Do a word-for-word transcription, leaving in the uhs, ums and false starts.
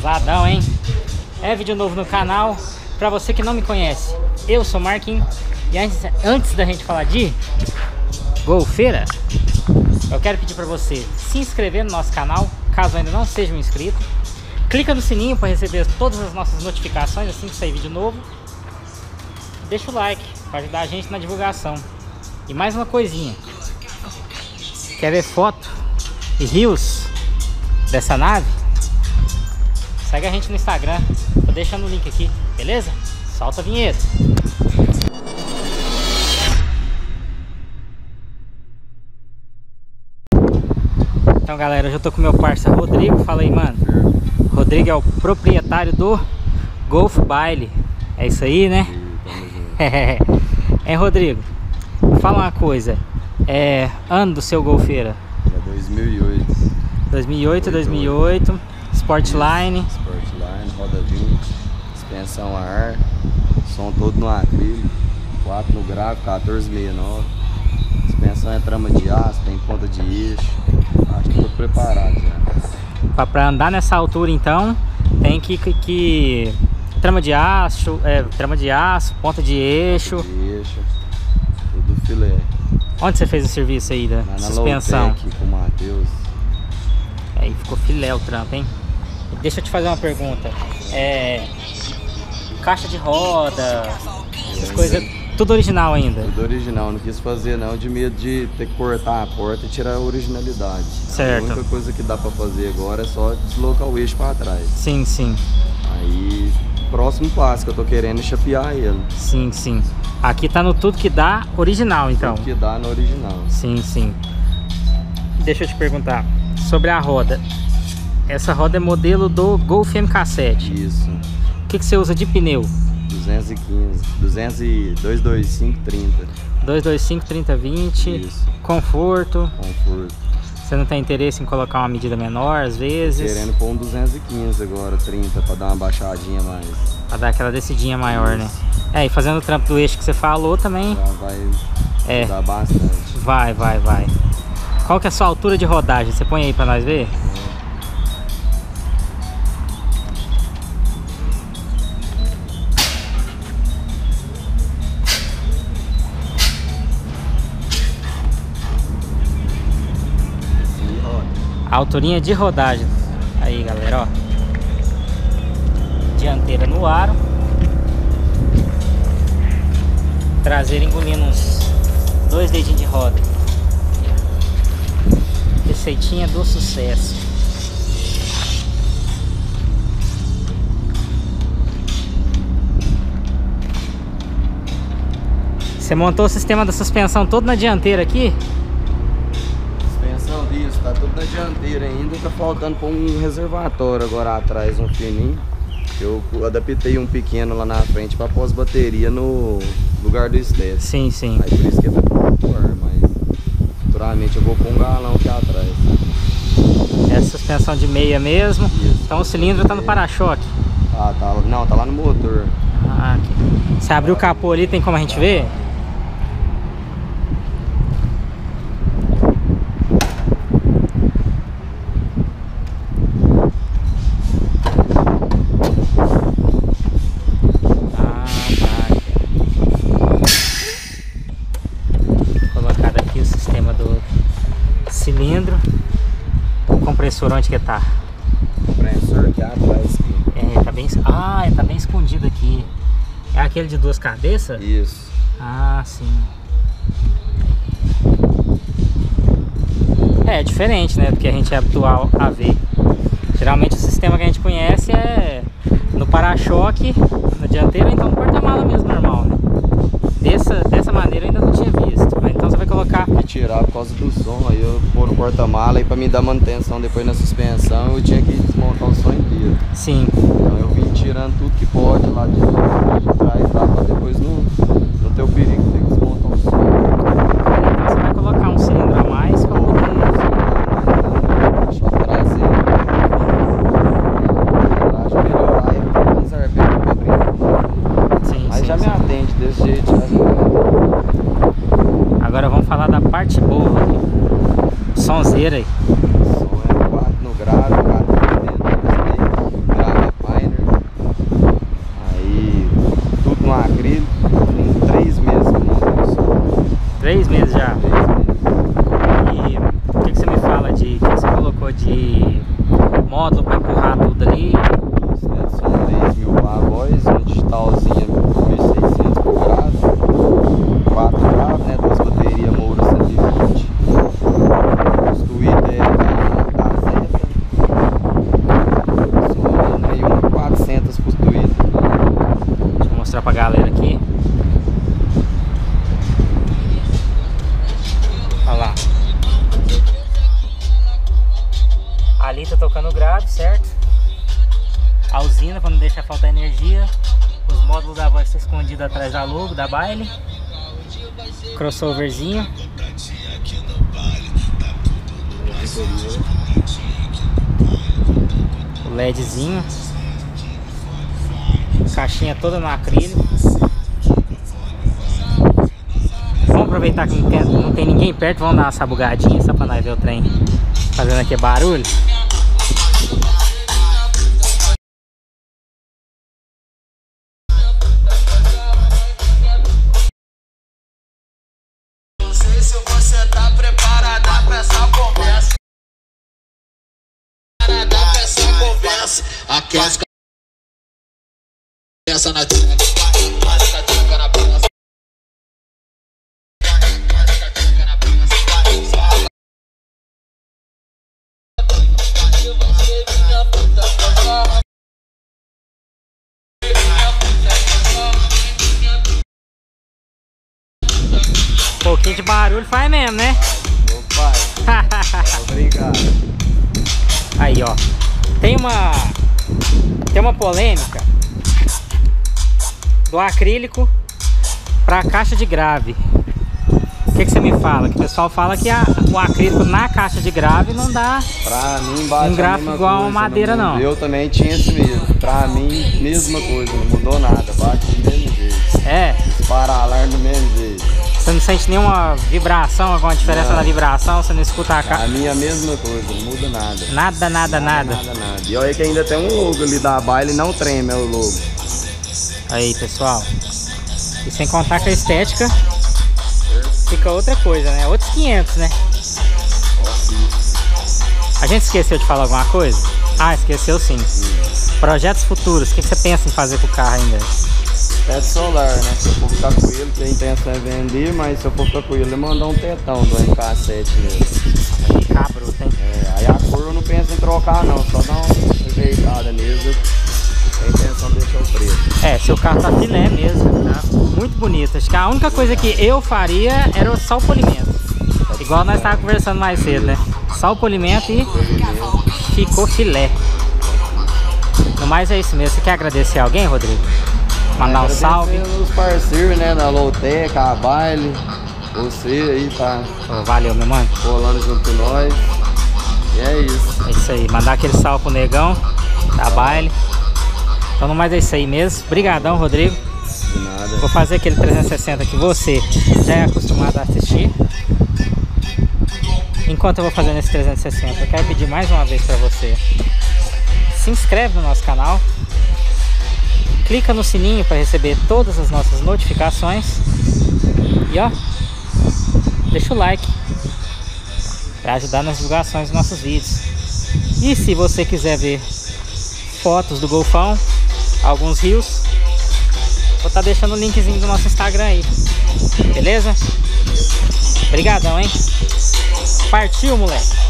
Pesadão, hein? É vídeo novo no canal. Pra você que não me conhece, eu sou o Marquinhos. E antes, antes da gente falar de golfeira, eu quero pedir pra você se inscrever no nosso canal, caso ainda não seja um inscrito. Clica no sininho pra receber todas as nossas notificações assim que sair vídeo novo. Deixa o like pra ajudar a gente na divulgação. E mais uma coisinha. Quer ver foto e rios dessa nave? Segue a gente no Instagram. Tô deixando o link aqui, beleza? Solta a vinheta. Então galera, eu já tô com meu parceiro Rodrigo. Fala aí, mano. Rodrigo é o proprietário do Golf Baile. É isso aí, né? É, Rodrigo, fala uma coisa. É, ano do seu golfeira? É dois mil e oito. dois mil e oito, dois mil e oito. Sportline. Sportline, roda vinte, suspensão a ar, som todo no acrílico, quatro no grave, quatorze sessenta e nove. Suspensão é trama de aço, tem ponta de eixo. Acho que tô preparado já. Para andar nessa altura então, tem que, que, que... trama de aço, é, trama de aço, ponta de eixo. Ponta de eixo, tudo filé. Onde você fez o serviço aí da na, na suspensão? Loteca, com o Matheus. Aí ficou filé o trampo, hein? Deixa eu te fazer uma pergunta. É, caixa de roda, essas coisas, tudo original ainda? Tudo original, não quis fazer não, de medo de ter que cortar a porta e tirar a originalidade. Certo. A única coisa que dá pra fazer agora é só deslocar o eixo pra trás. Sim, sim. Aí, próximo passo que eu tô querendo é chapear ele. Sim, sim. Aqui tá no tudo que dá original, então. Tudo que dá no original. Sim, sim. Deixa eu te perguntar sobre a roda. Essa roda é modelo do Golf M K sete. Isso. O que, que você usa de pneu? duzentos e quinze, duzentos e dois, vinte e cinco, trinta. duzentos e vinte e cinco, trinta, vinte. Isso. Conforto. Conforto. Você não tem interesse em colocar uma medida menor às vezes? Querendo pôr um duzentos e quinze agora, trinta, pra dar uma baixadinha mais. Pra dar aquela descidinha maior, isso, né? É, e fazendo o trampo do eixo que você falou também. Já vai é. Mudar bastante. Vai, vai, vai. Qual que é a sua altura de rodagem? Você põe aí pra nós ver? A alturinha de rodagem. Aí galera, ó. Dianteira no aro. Traseiro engolindo uns dois dedinhos de roda. Receitinha do sucesso. Você montou o sistema da suspensão todo na dianteira aqui? Suspensão disso, tá tudo na dianteira ainda. Tá faltando pôr um reservatório agora atrás, um fininho. Eu adaptei um pequeno lá na frente pra pôr as baterias no lugar do estresse. Sim, sim. Aí por isso que tá pouco ar, mas futuramente eu vou pôr um galão aqui atrás. Essa suspensão de meia mesmo? Isso. Então o cilindro tá no para-choque? Ah, tá, não, tá lá no motor. Ah, aqui. Você abriu o capô ali, tem como a gente tá ver? Cilindro, o compressor onde que tá? O compressor aqui atrás. É, tá bem, ah, tá bem escondido aqui. É aquele de duas cabeças? Isso. Ah, sim. É, é diferente, né, do que a gente é habitual a ver. Geralmente o sistema que a gente conhece é no para-choque, na dianteira, ou então no porta-mala mesmo, normal, né? Dessa, dessa maneira eu ainda não tinha visto. Então você vai colocar... Vou tirar por causa do som, aí eu pôr no porta-mala e pra me dar manutenção depois na suspensão eu tinha que desmontar o som inteiro. Sim. Então eu vim tirando tudo que pode lá de, de trás, lá pra depois não, não ter o perigo de ter que desmontar o som. Então você vai colocar um cilindro a mais pra poder... Deixa eu trazer. Acho melhor lá e pôr uns arbeiros. Sim, mas sim, já sim, me atende desse jeito, já Agora vamos falar da parte boa aqui. Sonzeira aí. O som é quatro no grave, quatro no grave. deixa faltar energia. Os módulos da voz estão escondidos atrás da logo, da Baile. Crossoverzinho. O LEDzinho. Caixinha toda no acrílico. Vamos aproveitar que não tem, não tem ninguém perto. Vamos dar uma sabugadinha só pra nós ver o trem fazendo aqui barulho. Aquece essa na tica, na pinça. Um pouquinho de barulho faz mesmo, né? Meu pai. Obrigado. Aí, ó. Tem uma tem uma polêmica do acrílico para caixa de grave. O que, que você me fala? Que o pessoal fala que a, o acrílico na caixa de grave não dá pra mim um grave igual a madeira, não. Eu também tinha esse mesmo. Pra mim, mesma coisa, não mudou nada. Bate do mesmo jeito. É. Dispara alarme do mesmo jeito. Você não sente nenhuma vibração, alguma diferença não. Na vibração? Você não escuta a caixa? A minha mesma coisa, não muda nada. Nada, nada, nada. nada. nada, nada. E olha que ainda tem um logo ali da Baile, não treme, é o logo. Aí, pessoal. E sem contar com a estética, fica outra coisa, né? Outros quinhentos, né? A gente esqueceu de falar alguma coisa? Ah, esqueceu sim. Projetos futuros, o que, que você pensa em fazer com o carro ainda? Teto solar, né? Se eu for ficar com ele, tem intenção de vender, mas se eu for ficar com ele, eu mandar um tetão do M K sete mesmo. Cabruto, hein? É, aí a cor eu não penso em trocar não, só dar uma rejeitada mesmo. Tem intenção de deixar o preto. É, seu carro tá filé mesmo, tá? Muito bonito. Acho que a única coisa que eu faria era só o polimento. Igual nós estávamos conversando mais cedo, né? Só o polimento e ficou filé. No mais é isso mesmo. Você quer agradecer a alguém, Rodrigo? Mandar um salve. Os parceiros, né? Na Loteca, a Baile. Você aí tá. Oh, valeu, meu mano. Rolando junto com nós. E é isso. É isso aí. Mandar aquele salve pro Negão, da ah. Baile. Então, no mais é isso aí mesmo. Obrigadão, Rodrigo. De nada. Vou fazer aquele trezentos e sessenta que você já é acostumado a assistir. Enquanto eu vou fazendo esse trezentos e sessenta, eu quero pedir mais uma vez pra você. Se inscreve no nosso canal. Clica no sininho para receber todas as nossas notificações. E ó, deixa o like para ajudar nas divulgações dos nossos vídeos. E se você quiser ver fotos do golfão, alguns rios, vou estar tá deixando o linkzinho do nosso Instagram aí. Beleza? Obrigadão, hein? Partiu, moleque!